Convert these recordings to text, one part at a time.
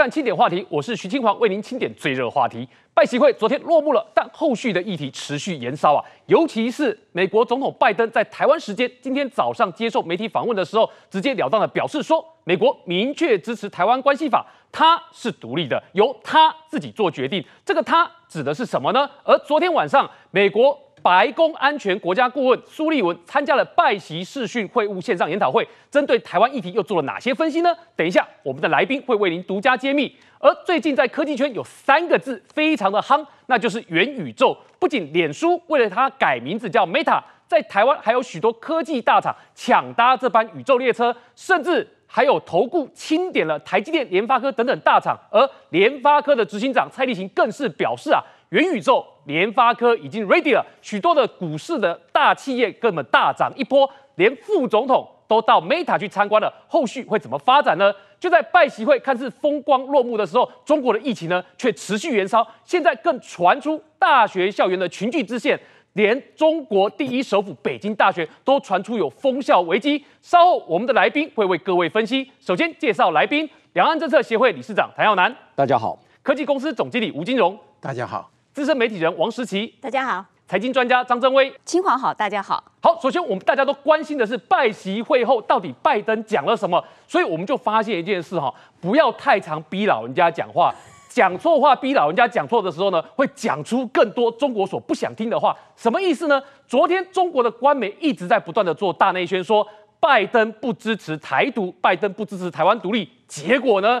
看清点话题，我是徐清煌，为您清点最热话题。拜习会昨天落幕了，但后续的议题持续延烧啊，尤其是美国总统拜登在台湾时间今天早上接受媒体访问的时候，直截了当的表示说，美国明确支持台湾关系法，他是独立的，由他自己做决定。这个他指的是什么呢？而昨天晚上，美国白宫安全国家顾问苏利文参加了拜习视讯会晤线上研讨会，针对台湾议题又做了哪些分析呢？等一下，我们的来宾会为您独家揭秘。而最近在科技圈有三个字非常的夯，那就是元宇宙。不仅脸书为了它改名字叫 Meta， 在台湾还有许多科技大厂抢搭这班宇宙列车，甚至还有投顾清点了台积电、联发科等等大厂。而联发科的执行长蔡力行更是表示啊，元宇宙联发科已经 ready 了，许多的股市的大企业根本大涨一波，连副总统都到 Meta 去参观了，后续会怎么发展呢？就在拜习会看似风光落幕的时候，中国的疫情呢却持续延烧，现在更传出大学校园的群聚之限，连中国第一首府北京大学都传出有封校危机。稍后我们的来宾会为各位分析。首先介绍来宾，两岸政策协会理事长谭耀南，大家好；科技公司总经理吴金荣，大家好；资深媒体人王时齐，大家好；财经专家张真威，清煌好，大家好。好，首先我们大家都关心的是拜习会后到底拜登讲了什么，所以我们就发现一件事哈，不要太常逼老人家讲话，讲错话逼老人家讲错的时候呢，会讲出更多中国所不想听的话。什么意思呢？昨天中国的官媒一直在不断的做大内宣，说拜登不支持台独，拜登不支持台湾独立，结果呢？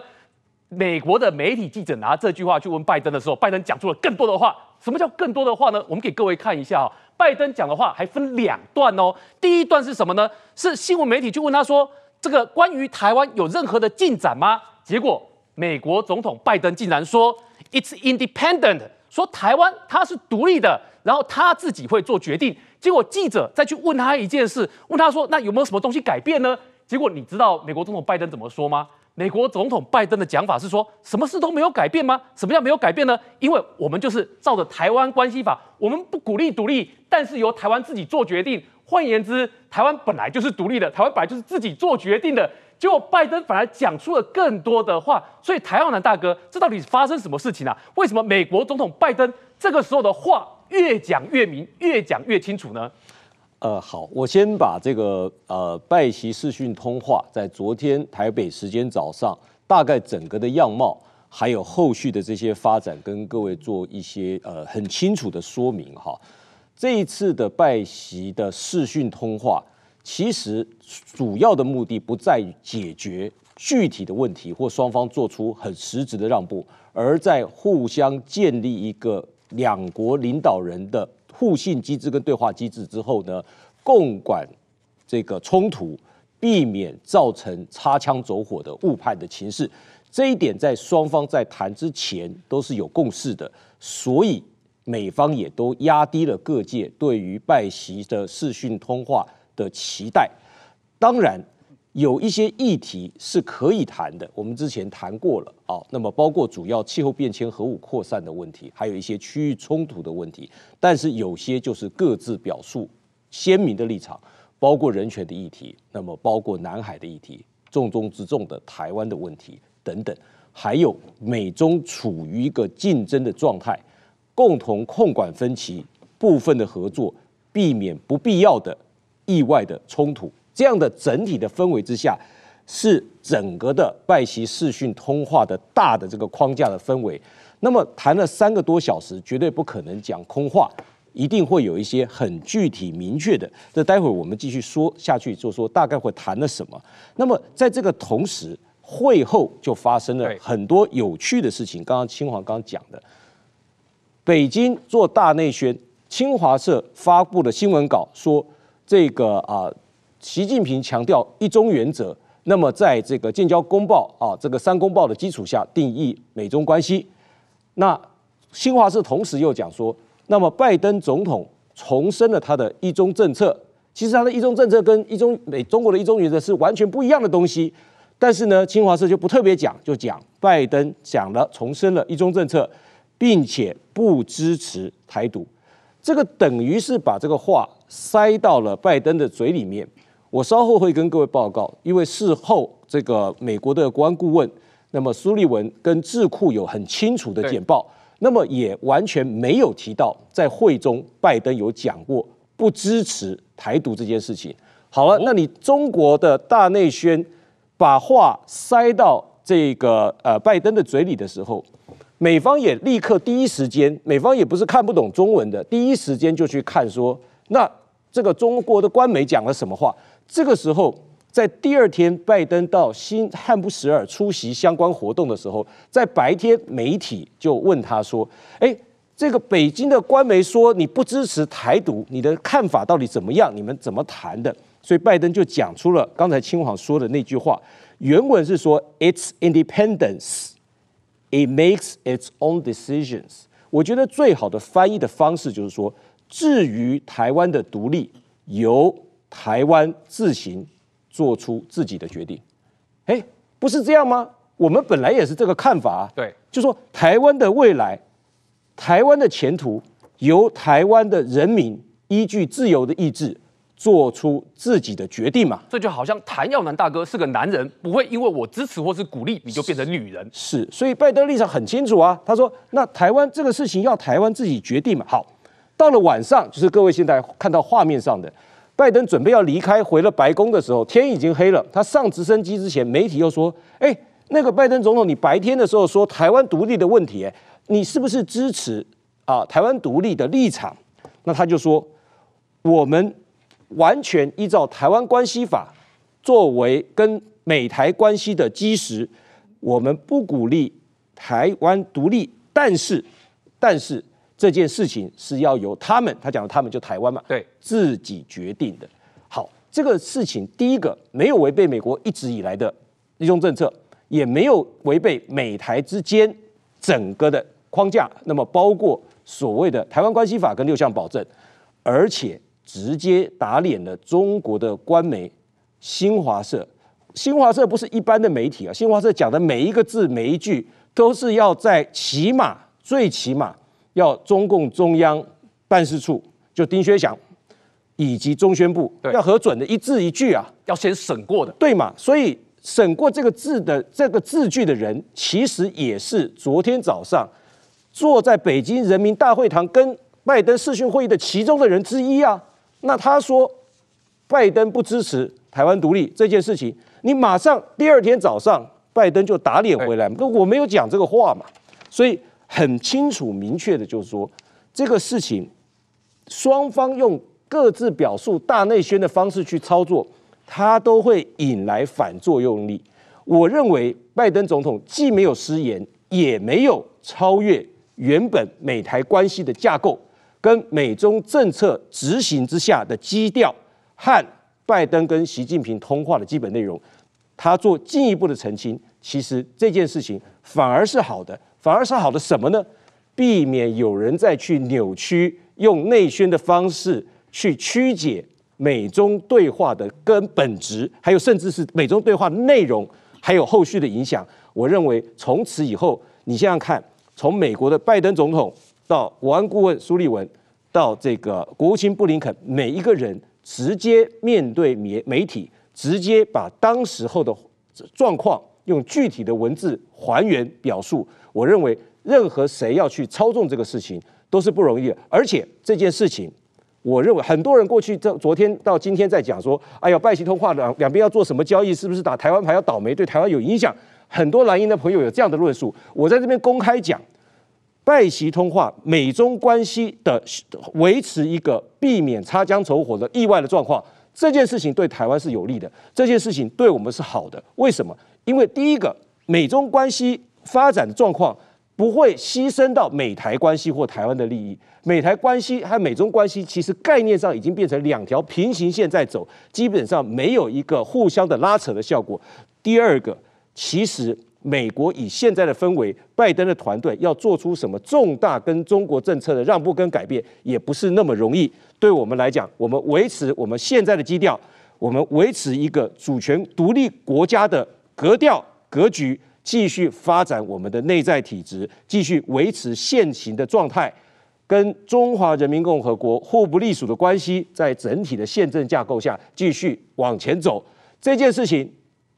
美国的媒体记者拿这句话去问拜登的时候，拜登讲出了更多的话。什么叫更多的话呢？我们给各位看一下，拜登讲的话还分两段哦。第一段是什么呢？是新闻媒体去问他说，这个关于台湾有任何的进展吗？结果美国总统拜登竟然说 It's independent， 说台湾它是独立的，然后他自己会做决定。结果记者再去问他一件事，问他说，那有没有什么东西改变呢？结果你知道美国总统拜登怎么说吗？美国总统拜登的讲法是说，什么事都没有改变吗？什么叫没有改变呢？因为我们就是照着台湾关系法，我们不鼓励独立，但是由台湾自己做决定。换言之，台湾本来就是独立的，台湾本来就是自己做决定的。结果拜登反而讲出了更多的话，所以台湾男大哥，这到底发生什么事情啊？为什么美国总统拜登这个时候的话越讲越明，越讲越清楚呢？好，我先把这个拜习视讯通话在昨天台北时间早上大概整个的样貌，还有后续的这些发展，跟各位做一些很清楚的说明哈。这一次的拜习的视讯通话，其实主要的目的不在于解决具体的问题或双方做出很实质的让步，而在互相建立一个两国领导人的互信机制跟对话机制之后呢，共管这个冲突，避免造成擦枪走火的误判的情势。这一点在双方在谈之前都是有共识的，所以美方也都压低了各界对于拜习的视讯通话的期待。当然，有一些议题是可以谈的，我们之前谈过了啊。那么包括主要气候变迁、核武扩散的问题，还有一些区域冲突的问题。但是有些就是各自表述鲜明的立场，包括人权的议题，那么包括南海的议题，重中之重的台湾的问题等等，还有美中处于一个竞争的状态，共同控管分歧，部分的合作，避免不必要的意外的冲突。这样的整体的氛围之下，是整个的拜习视讯通话的大的这个框架的氛围。那么谈了3个多小时，绝对不可能讲空话，一定会有一些很具体明确的。这待会我们继续说下去，就说大概会谈了什么。那么在这个同时，会后就发生了很多有趣的事情。刚刚清煌刚讲的，北京做大内宣，新华社发布的新闻稿说这个习近平强调一中原则，那么在这个建交公报这个3公报的基础下定义美中关系。那新华社同时又讲说，那么拜登总统重申了他的一中政策，其实他的一中政策跟中国的一中原则是完全不一样的东西。但是呢，新华社就不特别讲，就讲拜登讲了重申了一中政策，并且不支持台独，这个等于是把这个话塞到了拜登的嘴里面。我稍后会跟各位报告，因为事后这个美国的国安顾问那么苏立文跟智库有很清楚的简报，那么也完全没有提到在会中拜登有讲过不支持台独这件事情。好了，那你中国的大内宣把话塞到这个拜登的嘴里的时候，美方也立刻第一时间，美方也不是看不懂中文的，第一时间就去看说那这个中国的官媒讲了什么话。这个时候，在第二天，拜登到新罕布什尔出席相关活动的时候，在白天媒体就问他说：“哎，这个北京的官媒说你不支持台独，你的看法到底怎么样？你们怎么谈的？”所以拜登就讲出了刚才清皇说的那句话，原文是说 ：“It's independence, it makes its own decisions。”我觉得最好的翻译的方式就是说：“至于台湾的独立，由台湾自行。”做出自己的决定，哎，不是这样吗？我们本来也是这个看法啊。对，就说台湾的未来，台湾的前途由台湾的人民依据自由的意志做出自己的决定嘛。这就好像谭耀南大哥是个男人，不会因为我支持或是鼓励你就变成女人。是，所以拜登立场很清楚啊。他说，那台湾这个事情要台湾自己决定嘛。好，到了晚上，就是各位现在看到画面上的。拜登准备要离开，回了白宫的时候，天已经黑了。他上直升机之前，媒体又说：“哎，那个拜登总统，你白天的时候说台湾独立的问题，你是不是支持台湾独立的立场？”那他就说：“我们完全依照台湾关系法作为跟美台关系的基石，我们不鼓励台湾独立，但是。”这件事情是要由他们，他讲的他们就台湾嘛，对，自己决定的。好，这个事情第一个没有违背美国一直以来的一中政策，也没有违背美台之间整个的框架，那么包括所谓的台湾关系法跟六项保证，而且直接打脸了中国的官媒新华社。新华社不是一般的媒体啊，新华社讲的每一个字每一句都是要在最起码。要中共中央办事处就丁薛祥以及中宣部要核准的一字一句啊，要先审过的，对嘛？所以审过这个字的这个字句的人，其实也是昨天早上坐在北京人民大会堂跟拜登视讯会议的其中的人之一啊。那他说拜登不支持台湾独立这件事情，你马上第二天早上拜登就打脸回来，我没有讲这个话嘛，所以。很清楚明确的，就是说这个事情，双方用各自表述大内宣的方式去操作，它都会引来反作用力。我认为拜登总统既没有失言，也没有超越原本美台关系的架构跟美中政策执行之下的基调和拜登跟习近平通话的基本内容，他做进一步的澄清。其实这件事情反而是好的。反而是好的什么呢？避免有人再去扭曲，用内宣的方式去曲解美中对话的根本质，还有甚至是美中对话内容，还有后续的影响。我认为从此以后，你想想看，从美国的拜登总统到国安顾问苏立文，到这个国务卿布林肯，每一个人直接面对媒体，直接把当时候的状况用具体的文字还原表述。我认为任何谁要去操纵这个事情都是不容易的，而且这件事情，我认为很多人过去昨天到今天在讲说，哎呀，拜习通话两边要做什么交易，是不是打台湾牌要倒霉，对台湾有影响？很多蓝营的朋友有这样的论述。我在这边公开讲，拜习通话美中关系的维持一个避免擦枪走火的意外的状况，这件事情对台湾是有利的，这件事情对我们是好的。为什么？因为第一个，美中关系发展的状况不会牺牲到美台关系或台湾的利益。美台关系和美中关系其实概念上已经变成两条平行线在走，基本上没有一个互相的拉扯的效果。第二个，其实美国以现在的氛围，拜登的团队要做出什么重大跟中国政策的让步跟改变，也不是那么容易。对我们来讲，我们维持我们现在的基调，我们维持一个主权独立国家的格调格局，继续发展我们的内在体制，继续维持现行的状态，跟中华人民共和国互不隶属的关系，在整体的宪政架构下继续往前走。这件事情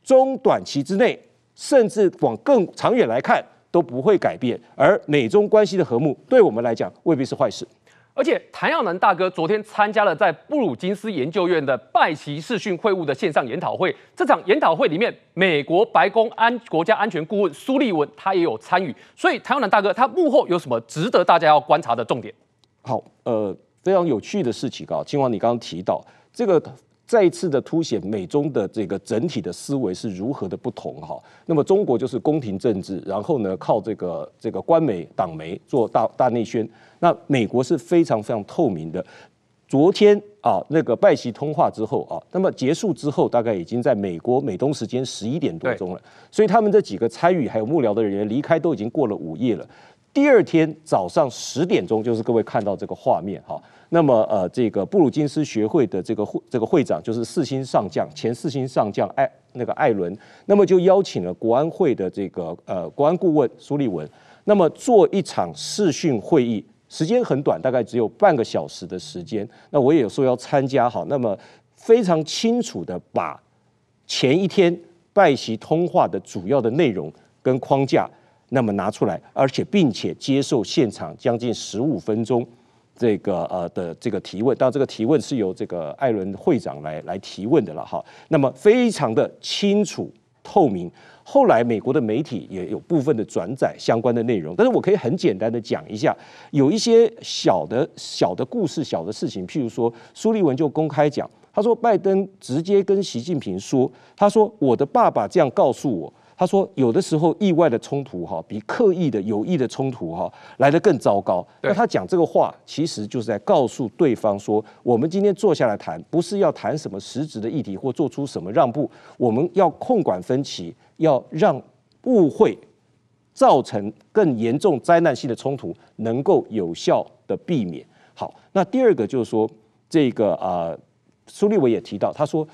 中短期之内甚至往更长远来看都不会改变。而美中关系的和睦，对我们来讲未必是坏事。 而且，谭耀南大哥昨天参加了在布鲁金斯研究院的拜习视讯会晤的线上研讨会。这场研讨会里面，美国白宫国家安全顾问苏利文他也有参与。所以，谭耀南大哥他幕后有什么值得大家要观察的重点？好，非常有趣的事情啊，清王你刚刚提到这个。 再一次的凸显美中的这个整体的思维是如何的不同哈。那么中国就是宫廷政治，然后呢靠这个官媒党媒做大内宣。那美国是非常非常透明的。昨天啊那个拜习通话之后啊，那么结束之后大概已经在美国美东时间11点多钟了，所以他们这几个参与还有幕僚的人员离开都已经过了午夜了。 第二天早上10点钟，就是各位看到这个画面哈。那么这个布鲁金斯学会的这个会长就是前四星上将艾伦，那么就邀请了国安会的这个国安顾问苏利文，那么做一场视讯会议，时间很短，大概只有半个小时的时间。那我也有说要参加哈，那么非常清楚的把前一天拜习通话的主要的内容跟框架。 那么拿出来，而且并且接受现场将近15分钟这个的这个提问，当然这个提问是由这个艾伦会长来提问的了哈。那么非常的清楚透明。后来美国的媒体也有部分的转载相关的内容，但是我可以很简单的讲一下，有一些小的故事、小的事情，譬如说苏利文就公开讲，他说拜登直接跟习近平说，他说我的爸爸这样告诉我。 他说，有的时候意外的冲突哈，比刻意的、有意的冲突哈来得更糟糕。那他讲这个话，其实就是在告诉对方说，我们今天坐下来谈，不是要谈什么实质的议题或做出什么让步，我们要控管分歧，要让误会造成更严重灾难性的冲突能够有效的避免。好，那第二个就是说，这个苏利文也提到，他说。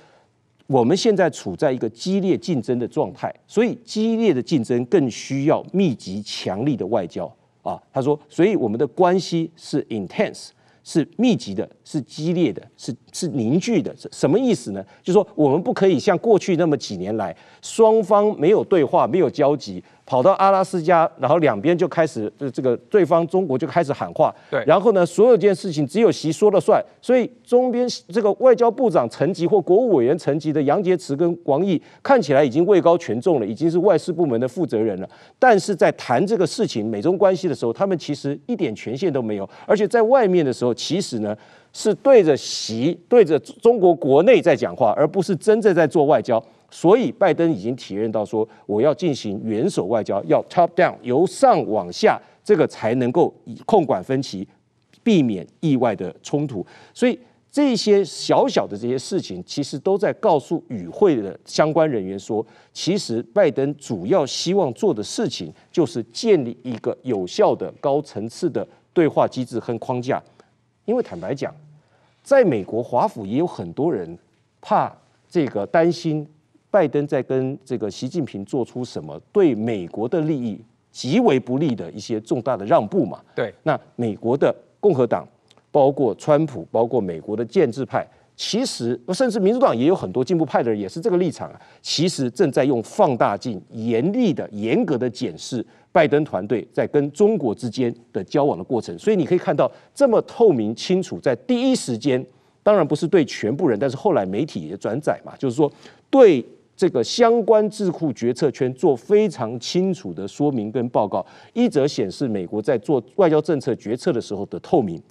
我们现在处在一个激烈竞争的状态，所以激烈的竞争更需要密集、强力的外交啊。他说，所以我们的关系是 intense， 是密集的，是激烈的，是凝聚的。什么意思呢？就是说我们不可以像过去那么几年来，双方没有对话、没有交集，跑到阿拉斯加，然后两边就开始这个对方中国就开始喊话，对，然后呢，所有件事情只有习说了算。 所以中边这个外交部长层级或国务委员层级的杨洁篪跟王毅看起来已经位高权重了，已经是外事部门的负责人了。但是在谈这个事情美中关系的时候，他们其实一点权限都没有，而且在外面的时候，其实呢是对着习、对着中国国内在讲话，而不是真正在做外交。所以拜登已经体认到说，我要进行元首外交，要 top down 由上往下，这个才能够控管分歧。 避免意外的冲突，所以这些小的这些事情，其实都在告诉与会的相关人员说，其实拜登主要希望做的事情，就是建立一个有效的高层次的对话机制和框架。因为坦白讲，在美国华府也有很多人怕这个担心拜登在跟这个习近平做出什么对美国的利益极为不利的一些重大的让步嘛。对，那美国的。 共和党，包括川普，包括美国的建制派，其实甚至民主党也有很多进步派的人，也是这个立场啊。其实正在用放大镜严厉的、严格的检视拜登团队在跟中国之间的交往的过程。所以你可以看到，这么透明清楚，在第一时间，当然不是对全部人，但是后来媒体也转载嘛，就是说对。 这个相关智库决策圈做非常清楚的说明跟报告，一则显示美国在做外交政策决策的时候的透明，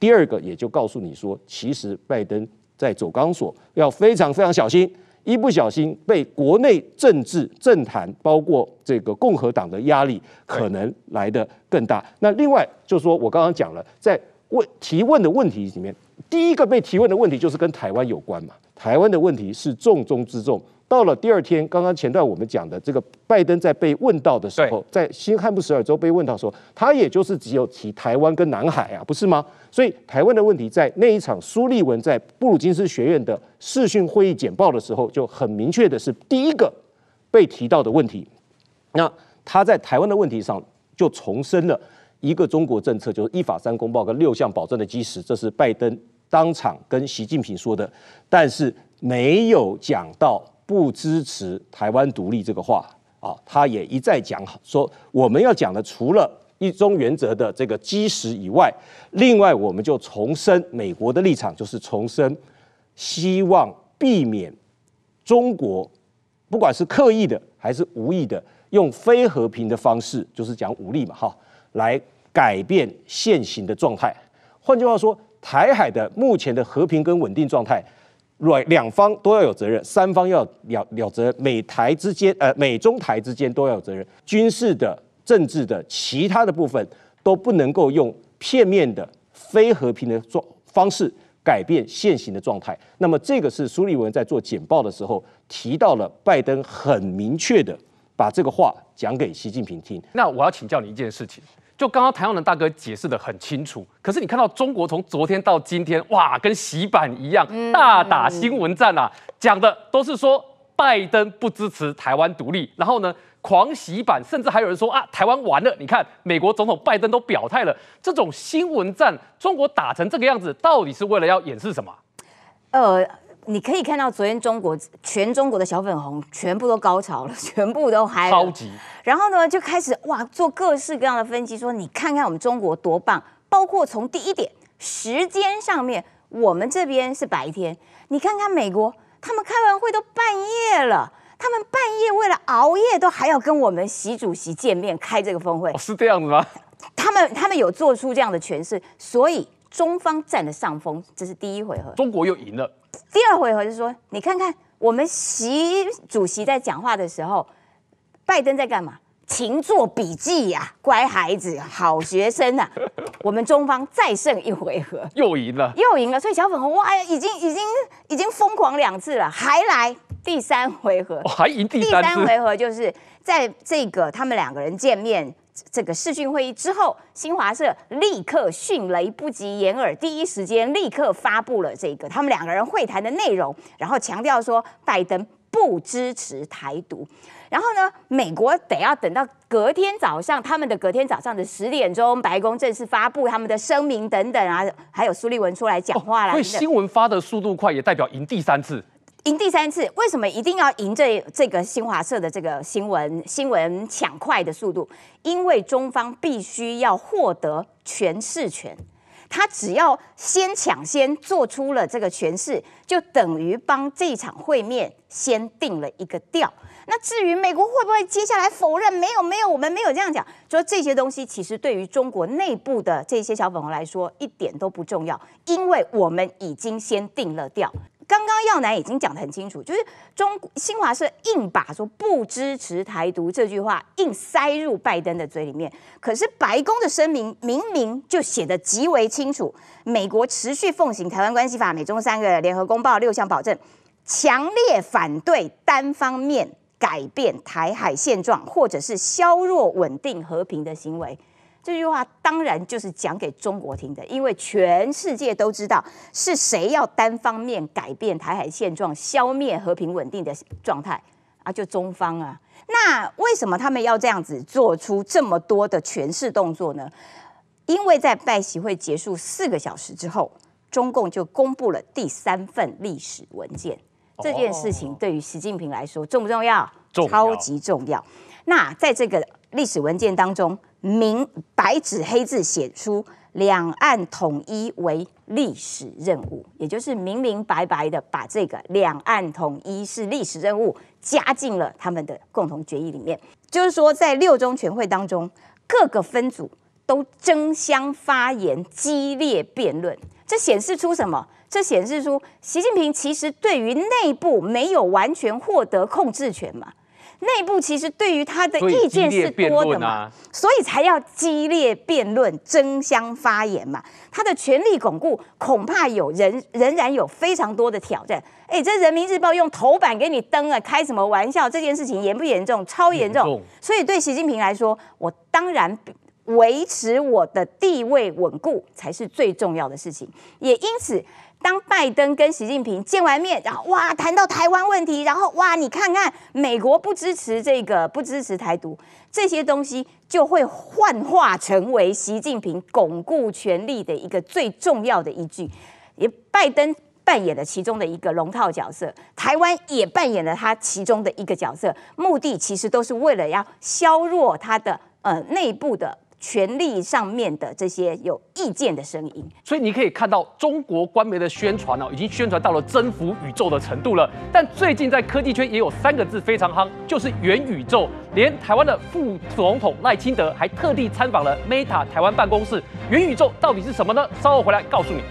第二个也就告诉你说，其实拜登在走钢索，要非常非常小心，一不小心被国内政治政坛，包括这个共和党的压力，可能来得更大。那另外就是说我刚刚讲了，在提问的问题里面，第一个被提问的问题就是跟台湾有关嘛，台湾的问题是重中之重。 到了第二天，刚刚前段我们讲的这个拜登在被问到的时候，在新罕布什尔州被问到的时候，他也就是只有提台湾跟南海啊，不是吗？所以台湾的问题在那一场苏利文在布鲁金斯学院的视讯会议简报的时候，就很明确的是第一个被提到的问题。那他在台湾的问题上就重申了一个中国政策，就是一法三公报跟6项保证的基石，这是拜登当场跟习近平说的，但是没有讲到。 不支持台湾独立这个话，啊，他也一再讲说，我们要讲的除了一中原则的这个基石以外，另外我们就重申美国的立场，就是重申希望避免中国不管是刻意的还是无意的，用非和平的方式，就是讲武力嘛，哈，来改变现行的状态。换句话说，台海的目前的和平跟稳定状态，两方都要有责任，三方要有责任，美中台之间都要有责任，军事的、政治的、其他的部分都不能够用片面的非和平的方式改变现行的状态。那么，这个是苏利文在做简报的时候提到了，拜登很明确的把这个话讲给习近平听。那我要请教你一件事情。就刚刚台湾的大哥解释得很清楚，可是你看到中国从昨天到今天，哇，跟洗版一样，大打新闻战啊，讲的都是说拜登不支持台湾独立，然后呢狂洗版，甚至还有人说啊，台湾完了，你看美国总统拜登都表态了，这种新闻战，中国打成这个样子，到底是为了要掩饰什么？你可以看到，昨天全中国的小粉红全部都高潮了，全部都嗨了，超级。然后呢，就开始哇做各式各样的分析，说你看看我们中国多棒，包括从第一点时间上面，我们这边是白天，你看看美国，他们开完会都半夜了，他们半夜为了熬夜都还要跟我们习主席见面开这个峰会，是这样子吗？他们有做出这样的诠释，所以中方占了上风，这是第一回合，中国又赢了。第二回合就是说，你看看我们习主席在讲话的时候，拜登在干嘛？勤做笔记呀，乖孩子，好学生啊！我们中方再胜一回合，又赢了，又赢了。所以小粉红哇，已经疯狂2次了，还来第三回合，还赢第三次。第三回合就是在这个他们2个人见面。这个视讯会议之后，新华社立刻迅雷不及掩耳，第一时间立刻发布了这个他们2个人会谈的内容，然后强调说拜登不支持台独。然后呢，美国得要等到隔天早上的10点钟，白宫正式发布他们的声明等等啊，还有苏利文出来讲话啦。所以新闻发的速度快，也代表赢第3次。赢第3次，为什么一定要赢这个新华社的这个新闻抢快的速度？因为中方必须要获得诠释权，他只要先抢先做出了这个诠释，就等于帮这场会面先定了一个调。那至于美国会不会接下来否认没有，我们没有这样讲，说这些东西其实对于中国内部的这些小粉红来说一点都不重要，因为我们已经先定了调。刚刚耀南已经讲得很清楚，就是新华社硬把说不支持台独这句话硬塞入拜登的嘴里面，可是白宫的声明明明就写得极为清楚，美国持续奉行《台湾关系法》、美中3个联合公报6项保证，强烈反对单方面改变台海现状或者是削弱稳定和平的行为。这句话当然就是讲给中国听的，因为全世界都知道是谁要单方面改变台海现状、消灭和平稳定的状态啊，就中方啊。那为什么他们要这样子做出这么多的诠释动作呢？因为在拜习会结束4个小时之后，中共就公布了第3份历史文件。这件事情对于习近平来说重不重要？重要，超级重要。那在这个历史文件当中，白纸黑字写出两岸统一为历史任务，也就是明明白白的把这个两岸统一是历史任务加进了他们的共同决议里面。就是说，在6中全会当中，各个分组都争相发言，激烈辩论。这显示出什么？这显示出习近平其实对于内部没有完全获得控制权嘛。内部其实对于他的意见是多的嘛，所以才要激烈辩论、争相发言嘛。他的权力巩固恐怕仍然有非常多的挑战。哎，这《人民日报》用头版给你登了，开什么玩笑？这件事情严不严重？超严重。所以对习近平来说，我当然维持我的地位稳固才是最重要的事情。也因此，当拜登跟习近平见完面，然后哇谈到台湾问题，然后哇你看看美国不支持台独，这些东西就会幻化成为习近平巩固权力的一个最重要的依据。也拜登扮演了其中的一个龙套角色，台湾也扮演了它其中的一个角色，目的其实都是为了要削弱它的内部的权力上面的这些有意见的声音。所以你可以看到中国官媒的宣传已经宣传到了征服宇宙的程度了。但最近在科技圈也有三个字非常夯，就是元宇宙。连台湾的副总统赖清德还特地参访了 Meta 台湾办公室。元宇宙到底是什么呢？稍后回来告诉你。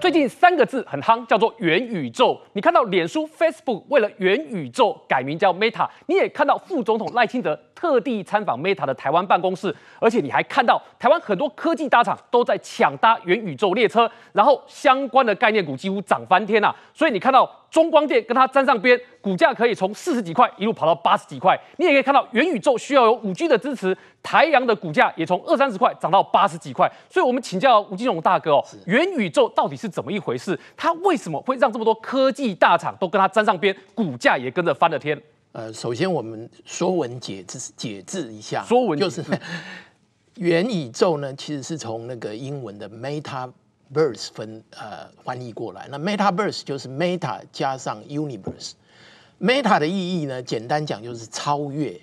最近三个字很夯，叫做元宇宙。你看到脸书 Facebook 为了元宇宙改名叫 Meta， 你也看到副总统赖清德特地参访 Meta 的台湾办公室，而且你还看到台湾很多科技大厂都在抢搭元宇宙列车，然后相关的概念股几乎涨翻天啊！所以你看到中光电跟它沾上边，股价可以从40几块一路跑到80几块。你也可以看到元宇宙需要有5G 的支持，台阳的股价也从20-30块涨到80几块。所以我们请教吴金荣大哥哦，元宇宙到底是怎么一回事？它为什么会让这么多科技大厂都跟它沾上边，股价也跟着翻了天？首先我们说文解字一下，说文就是元宇宙呢，其实是从那个英文的 metaverse 翻译过来。那 metaverse 就是 meta 加上 universe。meta 的意义呢，简单讲就是超越，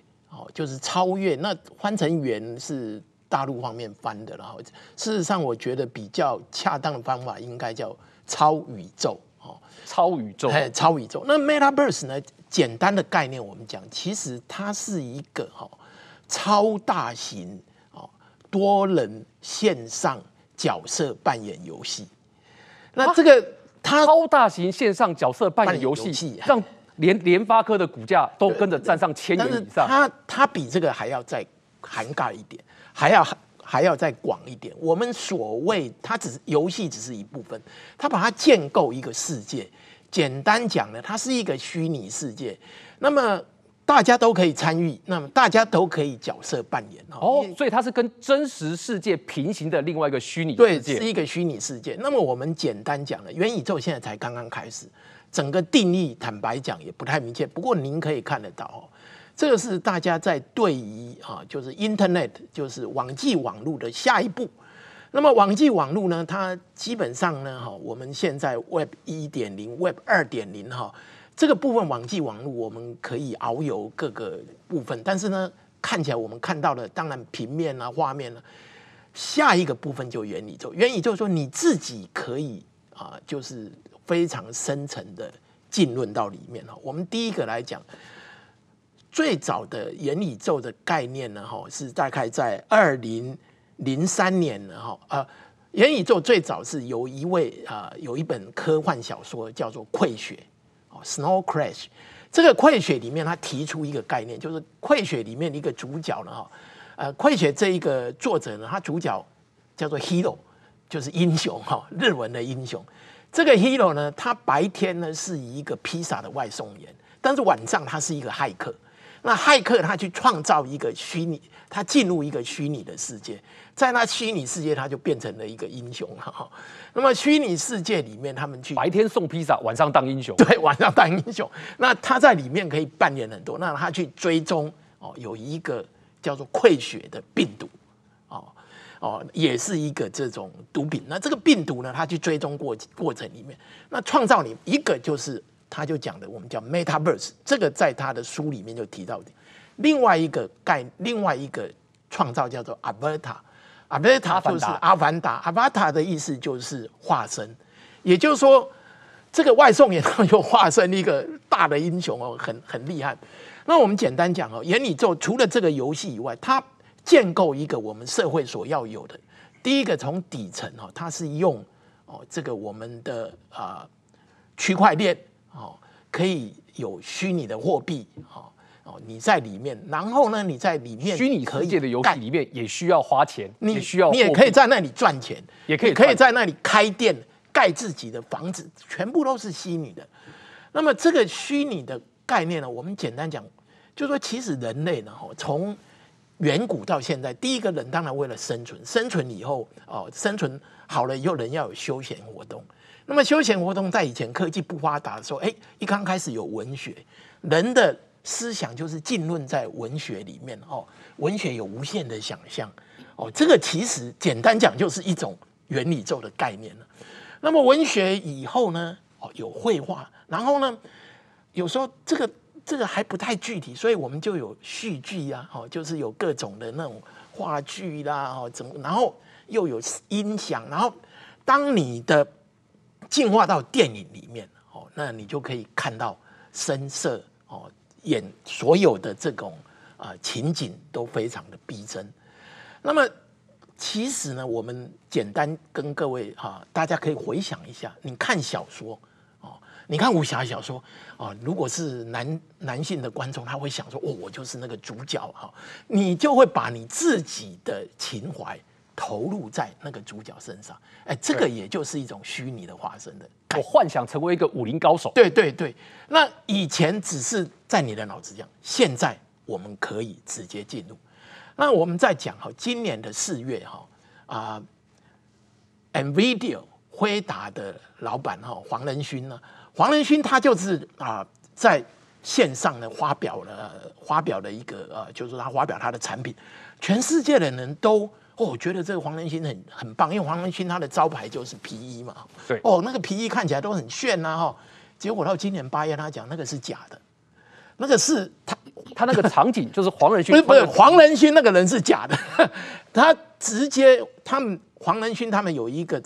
就是超越。那翻成元是大陆方面翻的，然后事实上，我觉得比较恰当的方法应该叫超宇宙哦，超宇宙，超宇宙。那 Metaverse 呢？简单的概念我们讲，其实它是一个超大型多人线上角色扮演游戏。那这个它超大型线上角色扮演游戏，让联发科的股价都跟着站上1000元以上。它比这个还要再涵盖一点。 还要再广一点。我们所谓它只是游戏，只是一部分。它把它建构一个世界，简单讲呢，它是一个虚拟世界。那么大家都可以参与，那么大家都可以角色扮演哦。所以它是跟真实世界平行的另外一个虚拟世界，对，是一个虚拟世界。那么我们简单讲呢，元宇宙现在才刚刚开始，整个定义坦白讲也不太明确。不过您可以看得到哦。 这个是大家在对于就是 Internet， 就是网际网路的下一步。那么网际网路呢，它基本上呢，我们现在 Web 1.0、Web 2.0这个部分网际网路我们可以遨游各个部分，但是呢，看起来我们看到的当然平面啊、画面啊，下一个部分就元宇宙。元宇宙说你自己可以就是非常深层的浸润到里面。我们第一个来讲。 最早的元宇宙的概念呢，是大概在2003年呢，元宇宙最早是由一位有一本科幻小说叫做《溃血》（Snow Crash）。这个《溃血》里面，他提出一个概念，就是《溃血》里面的一个主角呢，《溃血》这一个作者呢，他主角叫做 Hero， 就是英雄日文的英雄。这个 Hero 呢，他白天呢是一个披萨的外送员，但是晚上他是一个骇客。 那骇客他去创造一个虚拟，他进入一个虚拟的世界，在那虚拟世界他就变成了一个英雄了。那么虚拟世界里面，他们去白天送披萨，晚上当英雄。对，晚上当英雄。那他在里面可以扮演很多。那他去追踪有一个叫做溃血的病毒也是一个这种毒品。那这个病毒呢，他去追踪过程里面，那创造你一个就是。 他就讲的，我们叫 metaverse， 这个在他的书里面就提到的。另外一个创造叫做 avatar，avatar 就是阿凡达 ，avatar 的意思就是化身，也就是说，这个外送员他有化身一个大的英雄很厉害。那我们简单讲元宇宙除了这个游戏以外，它建构一个我们社会所要有的。第一个从底层它是用这个我们的区块链。 可以有虚拟的货币，你在里面，然后呢，你在里面虚拟世界的游戏里面也需要花钱，你也可以在那里赚钱，也可以在那里开店、盖自己的房子，全部都是虚拟的。那么这个虚拟的概念呢，我们简单讲，就说其实人类呢，从远古到现在，第一个人当然为了生存，生存好了以后，人要有休闲活动。 那么休闲活动在以前科技不发达的时候，一刚开始有文学，人的思想就是浸润在文学里面哦，文学有无限的想象哦，这个其实简单讲就是一种元宇宙的概念了。那么文学以后呢，哦有绘画，然后呢，有时候这个还不太具体，所以我们就有戏剧啊，哦就是有各种的那种话剧啦，哦怎么，然后又有音响，然后当你的进化到电影里面哦，那你就可以看到声色哦。 演所有的这种情景都非常的逼真。那么，其实呢，我们简单跟各位大家可以回想一下，你看小说哦，你看武侠小说哦，如果是男性的观众，他会想说哦，我就是那个主角哈，你就会把你自己的情怀投入在那个主角身上。哎，这个也就是一种虚拟的化身的。 我幻想成为一个武林高手。对对对，那以前只是在你的脑子讲，现在我们可以直接进入。那我们再讲哈，今年的4月哈啊 ，Nvidia 辉达的老板哈黄仁勋呢，黄仁勋他就是在线上呢发表了一个就是他发表他的产品，全世界的人都。 哦，我觉得这个黄仁勋很棒，因为黄仁勋他的招牌就是皮衣嘛。对。哦，那个皮衣看起来都很炫呐，哈。结果到今年8月，他讲那个是假的，那个是他那个场景就是黄仁勋不是黄仁勋那个人是假的，他直接他们黄仁勋他们有一个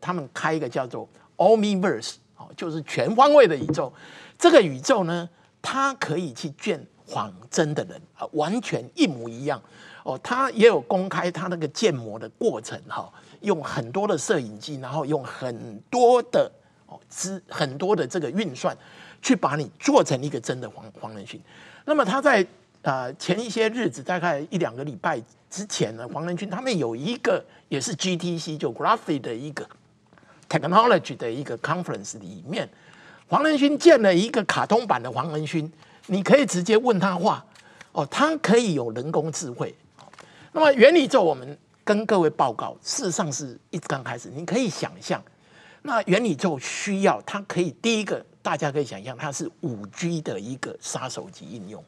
他们开一个叫做 Omniverse 哦，就是全方位的宇宙。这个宇宙呢，它可以去见仿真的人啊，完全一模一样。 哦，他也有公开他那个建模的过程哈，用很多的摄影机，然后用很多的这个运算，去把你做成一个真的黄仁勋。那么他在前一些日子，大概1-2个礼拜之前呢，黄仁勋他们有一个也是 GTC 就 Graphic 的一个 Technology 的一个 Conference 里面，黄仁勋建了一个卡通版的黄仁勋，你可以直接问他话哦，他可以有人工智慧。 那么元宇宙，我们跟各位报告，事实上是一刚开始。你可以想象，那元宇宙需要它可以第一个，大家可以想象它是5G 的一个杀手级应用，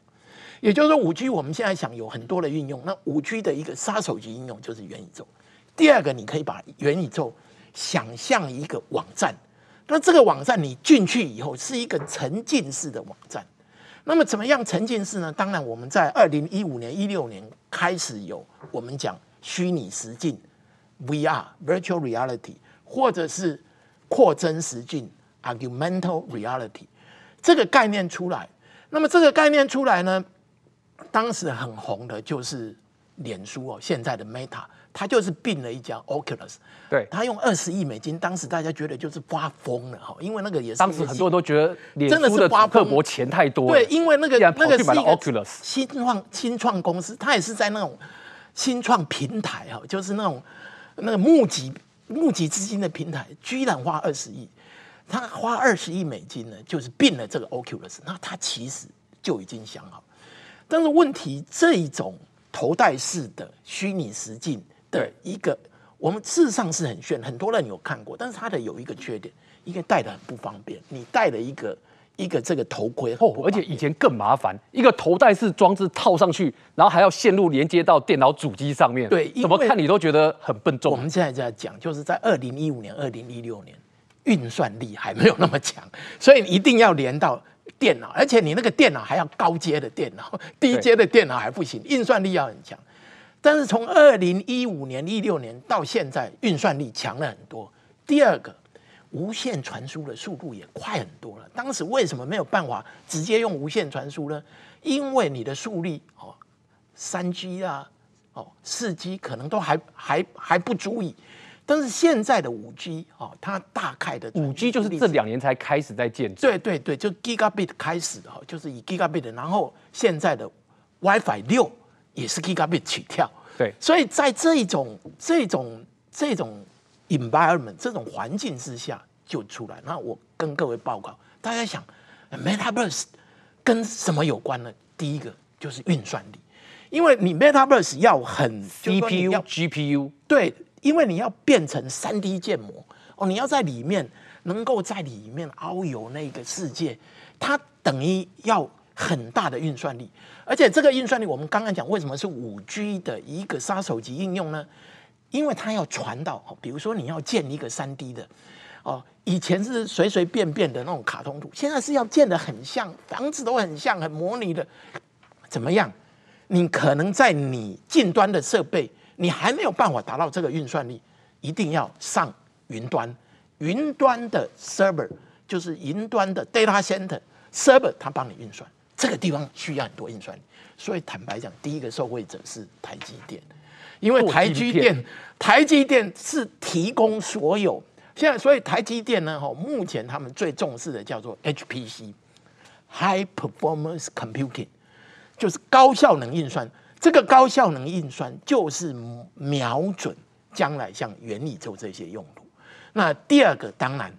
也就是说5G 我们现在想有很多的运用，那5G 的一个杀手级应用就是元宇宙。第二个，你可以把元宇宙想象一个网站，那这个网站你进去以后是一个沉浸式的网站。 那么怎么样沉浸式呢？当然，我们在2015年、2016年开始有我们讲虚拟实境 （VR, Virtual Reality） 或者是扩增实境 （Augmented Reality） 这个概念出来。那么这个概念出来呢，当时很红的就是脸书哦，现在的 Meta， 它就是并了一家 Oculus。对，它用$20亿，当时大家觉得就是发疯了哈，因为那个也是当时很多人都觉得脸书的祖克伯钱太多，对，因为那个是一个新创公司，它也是在那种新创平台哈，就是那种那个募集资金的平台，居然花$20亿，他花$20亿呢，就是并了这个 Oculus， 那他其实就已经想好，但是问题这一种头戴式的虚拟实境的一个。 我们事实上是很炫，很多人有看过，但是它的有一个缺点，一个戴的很不方便。你戴了一个这个头盔，哦，而且以前更麻烦，一个头戴式装置套上去，然后还要线路连接到电脑主机上面，对，怎么看你都觉得很笨重。我们现在在讲，就是在2015年、2016年，运算力还没有那么强，所以一定要连到电脑，而且你那个电脑还要高阶的电脑，低阶的电脑还不行，运算力要很强。 但是从2015年、2016年到现在，运算力强了很多。第二个，无线传输的速度也快很多了。当时为什么没有办法直接用无线传输呢？因为你的速率哦，3G 啊，哦4G 可能都还不足以。但是现在的5G 哦，它大概的5G 就是这2年才开始在建设。对对对，就 Gigabit 开始哦，就是以 Gigabit， 然后现在的 WiFi 6。 也是 Gigabit 起跳，对，所以在这种 environment 这种环境之下就出来。那我跟各位报告，大家想 Metaverse 跟什么有关呢？第一个就是运算力，因为你 Metaverse 要很 CPU、GPU， 对，因为你要变成3D 建模哦，你要在里面能够在里面遨游那个世界，它等于要很大的运算力，而且这个运算力我们刚刚讲为什么是5G 的一个杀手级应用呢？因为它要传到，比如说你要建一个3D 的，哦，以前是随随便便的那种卡通图，现在是要建的很像，房子都很像，很模拟的，怎么样？你可能在你近端的设备，你还没有办法达到这个运算力，一定要上云端，云端的 server 就是云端的 data center server， 它帮你运算。 这个地方需要很多运算力，所以坦白讲，第一个受惠者是台积电，因为台积电是提供所有现在，所以台积电呢，目前他们最重视的叫做 HPC（High Performance Computing）， 就是高效能运算。这个高效能运算就是瞄准将来像元宇宙这些用途。那第二个当然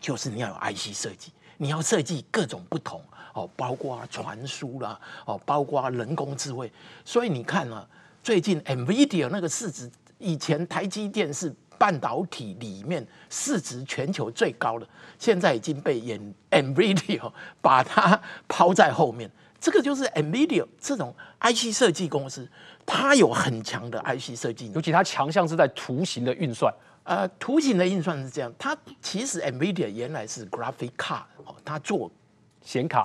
就是你要有 IC 设计，你要设计各种不同。 哦，包括传输啦，哦，包括人工智慧，所以你看啊，最近 Nvidia 那个市值，以前台积电是半导体里面市值全球最高的，现在已经被 Nvidia 把它抛在后面。这个就是 Nvidia 这种 IC 设计公司，它有很强的 IC 设计，尤其它强项是在图形的运算。 图形的运算是这样，它其实 Nvidia 原来是 graphic card， 哦，它做。 显卡，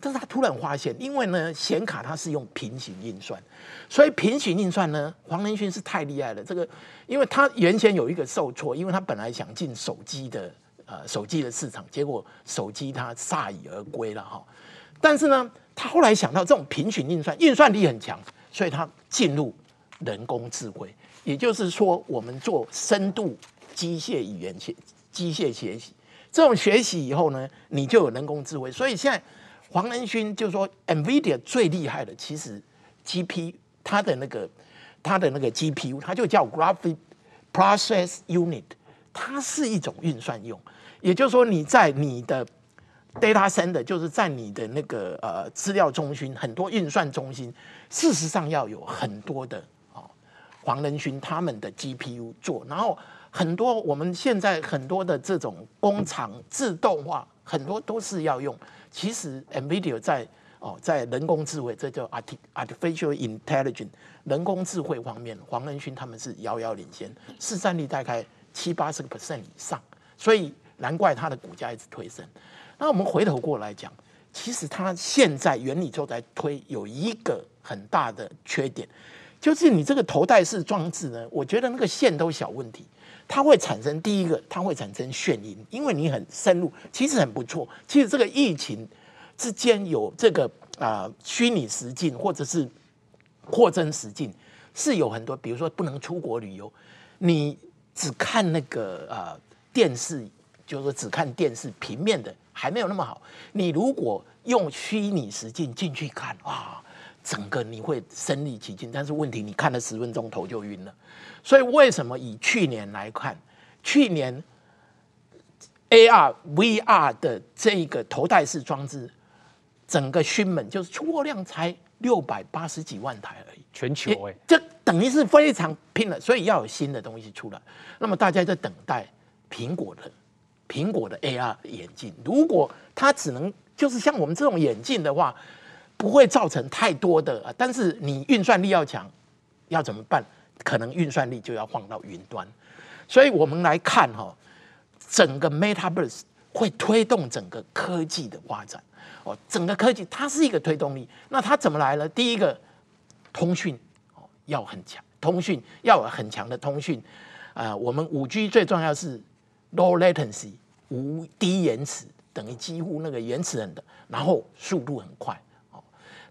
但是他突然发现，因为呢，显卡它是用平行运算，所以平行运算呢，黄仁勋是太厉害了。这个，因为他原先有一个受挫，因为他本来想进手机的市场，结果手机它铩羽而归了哈。但是呢，他后来想到这种平行运算，运算力很强，所以他进入人工智慧，也就是说，我们做深度机械学习。 这种学习以后呢，你就有人工智慧。所以现在黄仁勋就说 ，NVIDIA 最厉害的其实 GPU， 它的那个 GPU， 它就叫 Graphic Process Unit， 它是一种运算用。也就是说，你在你的 data center， 就是在你的那个资料中心，很多运算中心，事实上要有很多的哦，黄仁勋他们的 GPU 做，然后。 很多我们现在很多的这种工厂自动化，很多都是要用。其实 NVIDIA 在人工智慧，这叫 artificial intelligence 人工智慧方面，黄仁勋他们是遥遥领先，市占率大概70-80% 以上，所以难怪它的股价一直推升。那我们回头过来讲，其实它现在元宇宙在推有一个很大的缺点，就是你这个头戴式装置呢，我觉得那个线都小问题。 它会产生第一个，它会产生眩晕，因为你很深入，其实很不错。其实这个疫情之间有这个虚拟实境或者是扩增实境是有很多，比如说不能出国旅游，你只看那个电视，就是说只看电视平面的还没有那么好。你如果用虚拟实境进去看，哇！ 整个你会身临其境，但是问题你看了10分钟头就晕了，所以为什么以去年来看，去年 AR、VR 的这一个头戴式装置，整个shipment就是出货量才680几万台而已，全球哎，这等于是非常拼了，所以要有新的东西出来。那么大家在等待苹果的 AR 眼镜，如果它只能就是像我们这种眼镜的话。 不会造成太多的，但是你运算力要强，要怎么办？可能运算力就要放到云端。所以我们来看哈，整个 Metaverse 会推动整个科技的发展哦，整个科技它是一个推动力。那它怎么来呢？第一个，通讯哦要很强，通讯要有很强的通讯啊。我们5G 最重要是 low latency 低延迟，等于几乎那个延迟很的，然后速度很快。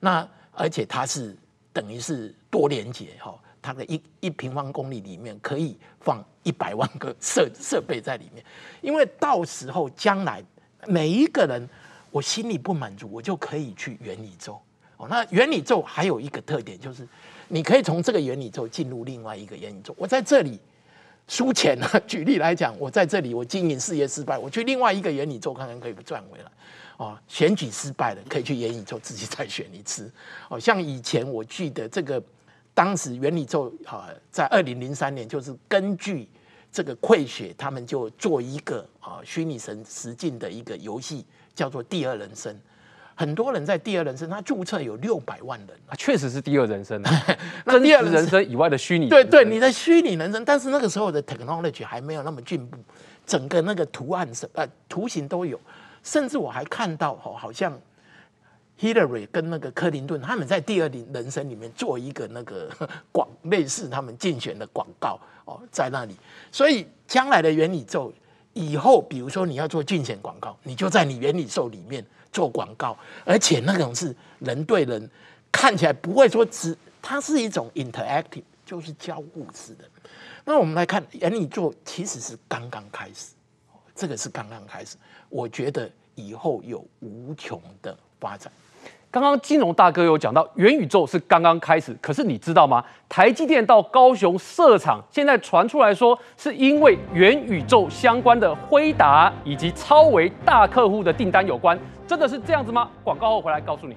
那而且它是等于是多连接哈，它的1平方公里里面可以放100万个设备在里面，因为到时候将来每一个人我心里不满足，我就可以去元宇宙哦。那元宇宙还有一个特点就是，你可以从这个元宇宙进入另外一个元宇宙。我在这里输钱啊，举例来讲，我在这里我经营事业失败，我去另外一个元宇宙看看可以不赚回来。 哦，选举失败了，可以去元宇宙自己再选一次。哦，像以前我记得这个，当时元宇宙在2003年就是根据这个溃血，他们就做一个虚拟实境的一个游戏，叫做《第二人生》。很多人在第二人生，他注册有600万人、啊，确实是第二人生、啊。那第二人生以外的虚拟，对，你的虚拟人生，但是那个时候的 technology 还没有那么进步，整个那个图形都有，甚至我还看到好像 Hillary 跟那个克林顿他们在第二人生里面做一个那个类似他们竞选的广告哦，在那里，所以将来的元宇宙。以后，比如说你要做竞选广告，你就在你元宇宙里面做广告，而且那种是人对人，看起来不会说只，它是一种 interactive， 就是交互式的。那我们来看元宇宙其实是刚刚开始，这个是刚刚开始，我觉得以后有无穷的发展。刚刚金融大哥有讲到元宇宙是刚刚开始，可是你知道吗？台积电到高雄设厂，现在传出来说是因为元宇宙相关的辉达以及超微大客户的订单有关，真的是这样子吗？广告后回来告诉你。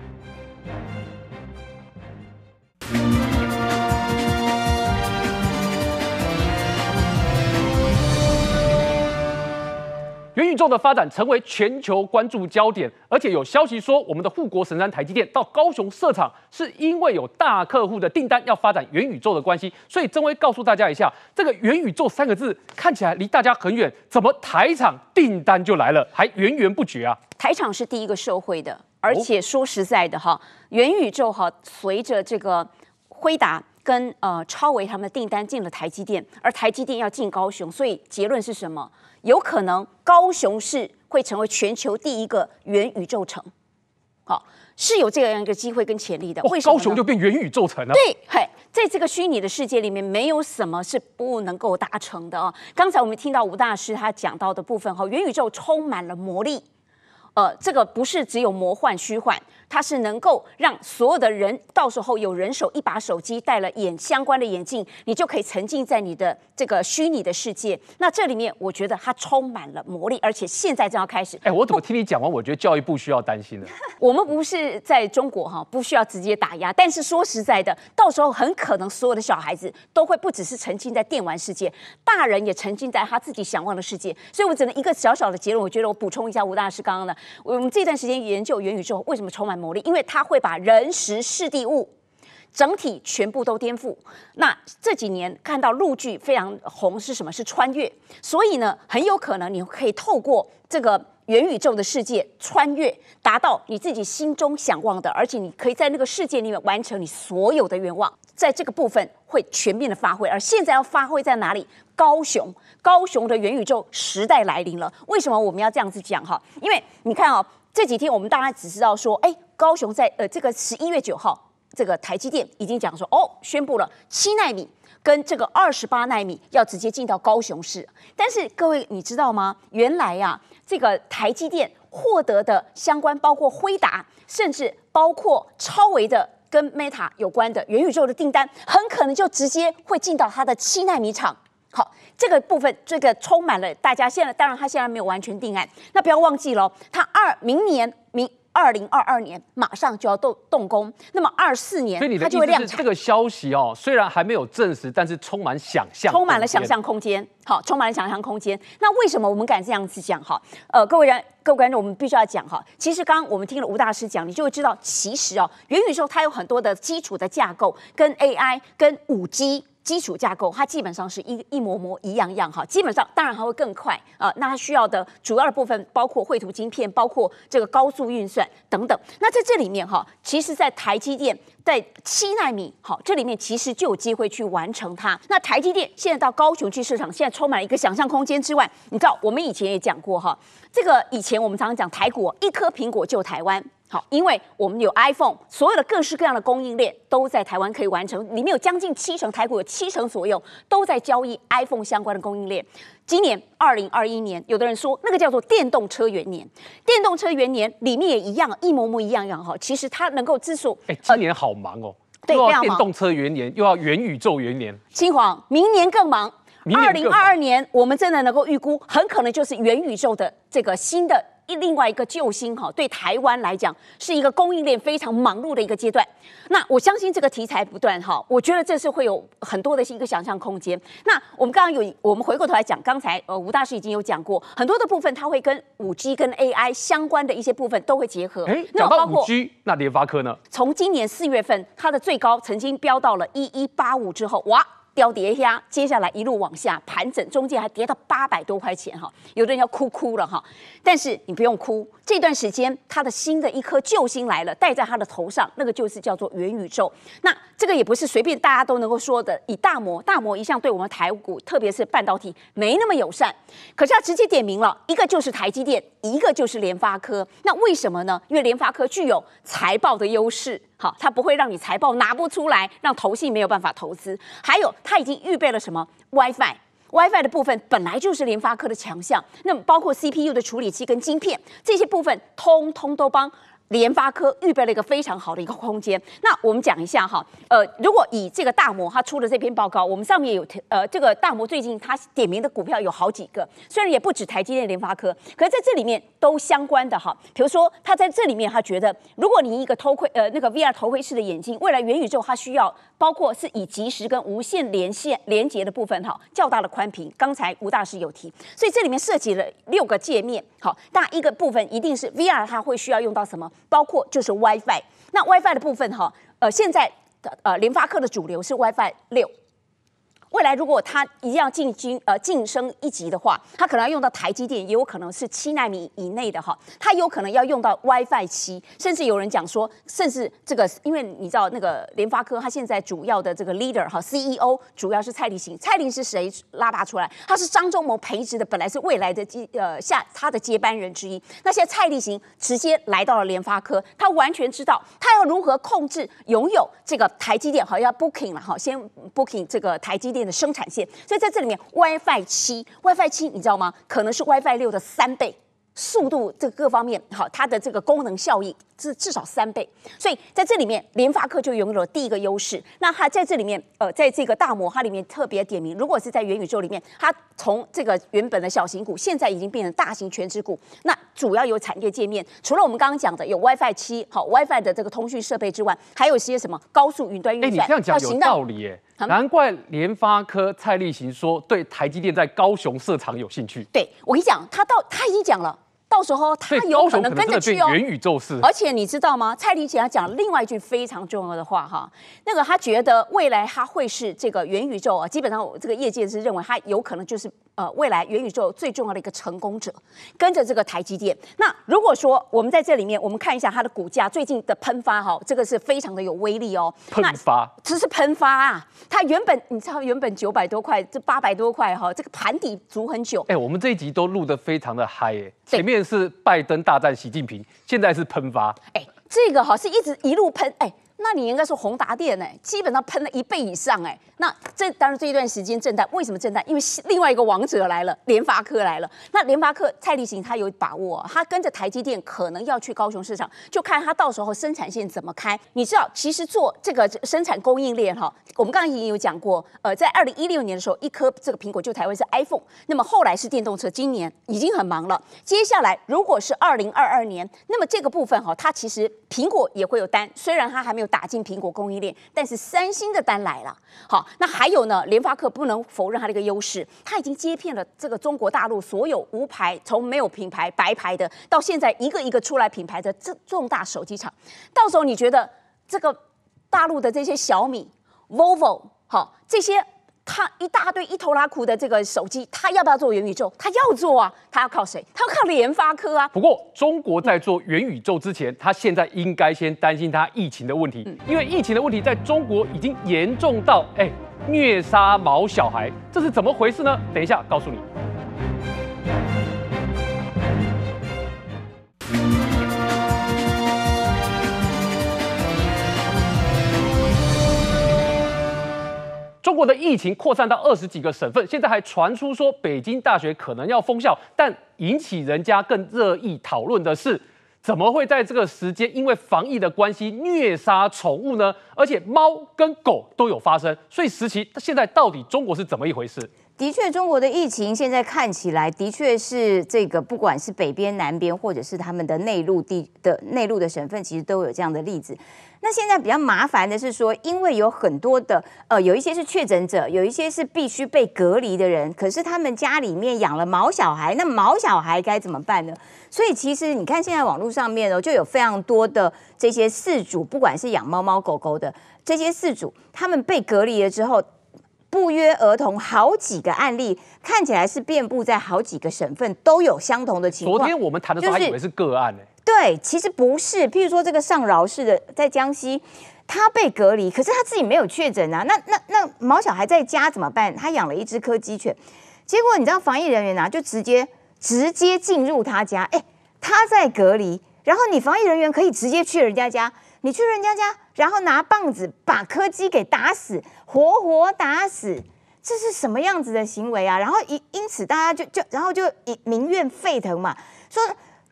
元宇宙的发展成为全球关注焦点，而且有消息说，我们的护国神山台积电到高雄设厂，是因为有大客户的订单要发展元宇宙的关系。所以真威告诉大家一下，这个元宇宙3个字看起来离大家很远，怎么台厂订单就来了，还源源不绝啊？台厂是第一个受惠的，而且说实在的哈，元宇宙哈，随着这个辉达。跟超微他们的订单进了台积电，而台积电要进高雄，所以结论是什么？有可能高雄市会成为全球第一个元宇宙城，好，是有这样一个机会跟潜力的。为什么高雄就变元宇宙城了？对，嘿，在这个虚拟的世界里面，没有什么是不能够达成的啊。刚才我们听到吴大师他讲到的部分哈，元宇宙充满了魔力。这个不是只有魔幻虚幻，它是能够让所有的人到时候有人手一把手机，戴了相关的眼镜，你就可以沉浸在你的这个虚拟的世界。那这里面我觉得它充满了魔力，而且现在正要开始。哎、欸，我怎么听你讲完，我觉得教育部需要担心了。我们不是在中国哈，不需要直接打压，但是说实在的，到时候很可能所有的小孩子都会不只是沉浸在电玩世界，大人也沉浸在他自己想望的世界。所以我只能一个小小的结论，我觉得我补充一下吴大师刚刚的。我们这段时间研究元宇宙为什么充满魔力，因为它会把人、事、地、物整体全部都颠覆。那这几年看到陆剧非常红是什么？是穿越。所以呢，很有可能你可以透过这个元宇宙的世界穿越，达到你自己心中想望的，而且你可以在那个世界里面完成你所有的愿望。在这个部分会全面的发挥，而现在要发挥在哪里？高雄，高雄的元宇宙时代来临了。为什么我们要这样子讲哈？因为你看啊、哦，这几天我们大家只知道说，哎，高雄在这个11月9号，这个台积电已经讲说，哦，宣布了7奈米跟这个28奈米要直接进到高雄市。但是各位你知道吗？原来呀、啊，这个台积电获得的相关包括辉达，甚至包括超微的。跟 Meta 有关的元宇宙的订单，很可能就直接会进到它的7奈米厂。好，这个部分，这个充满了大家现在，当然它现在没有完全定案。那不要忘记了，它2022年马上就要动工，那么24年它就会量产。所以你的意思是这个消息哦，虽然还没有证实，但是充满想象，充满了想象空间。好，充满了想象空间。那为什么我们敢这样子讲？哈，各位观众，我们必须要讲哈。其实刚刚我们听了吴大师讲，你就会知道，其实哦，元宇宙它有很多的基础的架构，跟 AI、跟5G。基础架构，它基本上是一模一样哈，基本上当然还会更快啊。那它需要的主要的部分包括绘图晶片，包括这个高速运算等等。那在这里面哈，其实，在台积电在7奈米，好，这里面其实就有机会去完成它。那台积电现在到高雄去市场，现在充满了一个想象空间之外，你知道我们以前也讲过哈，这个以前我们常常讲台股一颗苹果救台湾。好，因为我们有 iPhone， 所有的各式各样的供应链都在台湾可以完成，里面有将近70%，台股有70%左右都在交易 iPhone 相关的供应链。今年2021年，有的人说那个叫做电动车元年，电动车元年里面也一样，一模一样哈。其实它能够支持，哎，今年好忙哦，对，又要电动车元年，又要元宇宙元年，清皇明年更忙。2022年我们真的能够预估，很可能就是元宇宙的这个新的。另外一个救星哈，对台湾来讲是一个供应链非常忙碌的一个阶段。那我相信这个题材不断哈，我觉得这是会有很多的一个想象空间。那我们刚刚我们回过头来讲，刚才吴大师已经有讲过很多的部分，它会跟5G 跟 AI 相关的一些部分都会结合。那包括 5G， 那联发科呢？从今年4月份，它的最高曾经飙到了1185之后，哇！掉跌下，接下来一路往下盘整，中间还跌到800多块钱哈，有的人要哭了哈。但是你不用哭，这段时间他的新的一颗救星来了，戴在他的头上，那个就是叫做元宇宙。那这个也不是随便大家都能够说的，以大摩一向对我们台股，特别是半导体没那么友善，可是他直接点名了，一个就是台积电，一个就是联发科。那为什么呢？因为联发科具有财报的优势。好，它不会让你财报拿不出来，让投信没有办法投资。还有，它已经预备了什么 WiFi 的部分本来就是联发科的强项，那么包括 CPU 的处理器跟晶片这些部分，通通都帮联发科预备了一个非常好的一个空间。那我们讲一下哈，如果以这个大摩他出了这篇报告，我们上面有这个大摩最近他点名的股票有好几个，虽然也不止台积电、联发科，可是在这里面都相关的哈。比如说他在这里面他觉得，如果你一个VR 头盔式的眼镜，未来元宇宙它需要包括是以即时跟无线连接的部分哈，较大的宽屏。刚才吴大师有提，所以这里面涉及了6个界面。好，那一个部分一定是 VR， 它会需要用到什么？包括就是 WiFi， 那 WiFi 的部分哈，现在联发科的主流是 WiFi 6，未来如果它一定要晋升一级的话，它可能要用到台积电，也有可能是7奈米以内的哈，它有可能要用到 WiFi 7，甚至有人讲说，甚至这个因为你知道那个联发科它现在主要的这个 leader 哈 CEO 主要是蔡立行，蔡立行是谁拉拔出来？他是张忠谋培植的，本来是未来的他的接班人之一。那现在蔡立行直接来到了联发科，他完全知道他要如何控制拥有这个台积电，好要 booking 了哈，先 booking 这个台积电的生产线，所以在这里面 WiFi 7你知道吗？可能是 WiFi 6的3倍速度，这各方面好，它的这个功能效益至少3倍，所以在这里面联发科就拥有了第一个优势。那它在这里面在这个大摩它里面特别点名，如果是在元宇宙里面，它从这个原本的小型股，现在已经变成大型全职股。那主要有产业界面，除了我们刚刚讲的有 WiFi 7好 WiFi 的这个通讯设备之外，还有一些什么高速云端运算。你这样讲有道理耶，难怪联发科蔡立行说对台积电在高雄设厂有兴趣。对，我跟你讲，他已经讲了。到时候他有可能跟着去哦，元宇宙是。而且你知道吗？蔡立行他讲另外一句非常重要的话哈，那个他觉得未来他会是这个元宇宙啊，基本上这个业界是认为他有可能就是未来元宇宙最重要的一个成功者，跟着这个台积电。那如果说我们在这里面，我们看一下它的股价最近的喷发哈，这个是非常的有威力哦。喷发，这是喷发啊！它原本你知道原本900多块，这800多块哈，这个盘底足很久。哎，我们这一集都录得非常的嗨哎，前面。是拜登大战习近平，现在是喷发。哎，这个哈是一路喷。哎，那你应该说宏达电哎，基本上喷了1倍以上哎。那这当然这一段时间震荡，为什么震荡？因为另外一个王者来了，联发科来了。那联发科蔡立行他有把握，他跟着台积电可能要去高雄市场，就看他到时候生产线怎么开。你知道，其实做这个生产供应链哈，我们刚刚已经有讲过，在2016年的时候，一颗这个苹果就台湾是 iPhone， 那么后来是电动车，今年已经很忙了。接下来如果是2022年，那么这个部分哈，它其实苹果也会有单，虽然它还没有打进苹果供应链，但是3星的单来了。好，那还有呢，联发科不能否认它的一个优势，它已经接遍了这个中国大陆所有无牌，从没有品牌白牌的，到现在一个一个出来品牌的这重大手机厂。到时候你觉得这个大陆的这些小米、Volvo 好这些。他一大堆一头拉苦的这个手机，他要不要做元宇宙？他要做啊！他要靠谁？他要靠联发科啊！不过，中国在做元宇宙之前，他现在应该先担心他疫情的问题，因为疫情的问题在中国已经严重到虐杀毛小孩，这是怎么回事呢？等一下告诉你。中国的疫情扩散到20几个省份，现在还传出说北京大学可能要封校，但引起人家更热议讨论的是，怎么会在这个时间因为防疫的关系虐杀宠物呢？而且猫跟狗都有发生，所以现在到底中国是怎么一回事？的确，中国的疫情现在看起来的确是这个，不管是北边、南边，或者是他们的内陆的省份，其实都有这样的例子。那现在比较麻烦的是说，因为有很多的有一些是确诊者，有一些是必须被隔离的人，可是他们家里面养了毛小孩，那毛小孩该怎么办呢？所以其实你看现在网络上面就有非常多的这些饲主，不管是养猫猫狗狗的这些饲主，他们被隔离了之后。 不约而同，好几个案例看起来是遍布在好几个省份，都有相同的情况。昨天我们谈的时候还以为是个案呢、对，其实不是。譬如说这个上饶市的，在江西，他被隔离，可是他自己没有确诊啊。那毛小孩在家怎么办？他养了一只柯基犬，结果你知道防疫人员就直接进入他家，他在隔离，然后你防疫人员可以直接去人家家。 你去人家家，然后拿棒子把柯基给打死，活活打死，这是什么样子的行为啊？然后因此大家然后就民怨沸腾嘛，说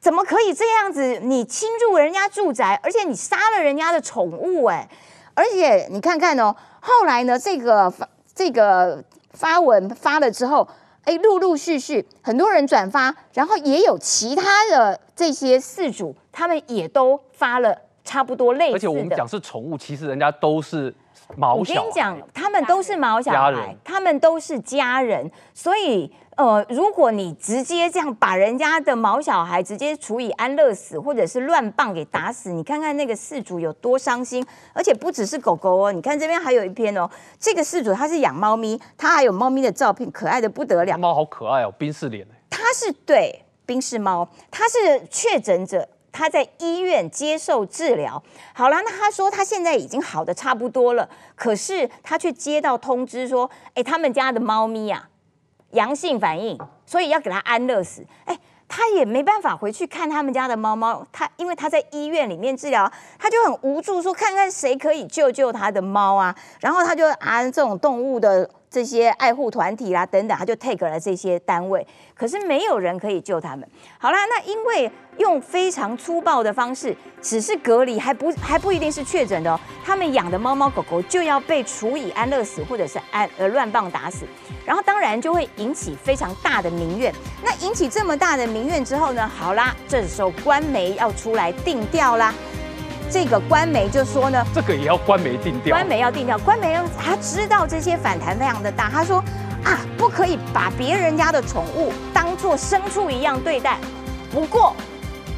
怎么可以这样子？你侵入人家住宅，而且你杀了人家的宠物，而且你看看哦，后来呢，这个发文发了之后。 陆续很多人转发，然后也有其他的这些饲主，他们也都发了差不多类似的。而且我们讲是宠物，其实人家都是毛小孩。我跟你讲，他们都是毛小孩，他们都是家人，所以如果你直接这样把人家的毛小孩直接处以安乐死，或者是乱棒给打死，你看看那个饲主有多伤心。而且不只是狗狗哦，你看这边还有一篇哦，这个饲主他是养猫咪，他还有猫咪的照片，可爱的不得了。猫好可爱哦，冰室脸。他是对冰室猫，他是确诊者。 他在医院接受治疗，好了，那他说他现在已经好的差不多了，可是他却接到通知说，他们家的猫咪啊，阳性反应，所以要给他安乐死。他也没办法回去看他们家的猫猫，因为他在医院里面治疗，他就很无助，说看看谁可以救他的猫啊。然后他就这种动物的这些爱护团体啦等等，他就 take 了这些单位，可是没有人可以救他们。好啦，那因为。 用非常粗暴的方式，只是隔离，还不一定是确诊的哦。他们养的猫猫狗狗就要被处以安乐死，或者是乱棒打死，然后当然就会引起非常大的民怨。那引起这么大的民怨之后呢？好啦，这时候官媒要出来定调啦。这个官媒就说呢，这个也要官媒定调，官媒要定调，官媒他知道这些反弹非常的大，他说啊，不可以把别人家的宠物当作牲畜一样对待。不过。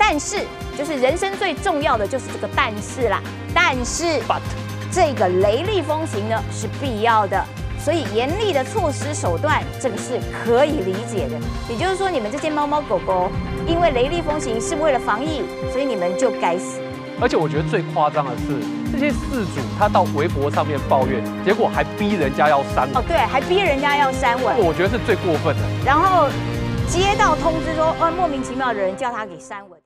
但是，就是人生最重要的就是这个但是啦。但是， But. 这个雷厉风行呢是必要的，所以严厉的措施手段，这个是可以理解的。也就是说，你们这些猫猫狗狗，因为雷厉风行是为了防疫，所以你们就该死。而且我觉得最夸张的是，这些饲主他到微博上面抱怨，结果还逼人家要删文。哦，对，还逼人家要删文，我觉得是最过分的。然后接到通知说，莫名其妙的人叫他给删文。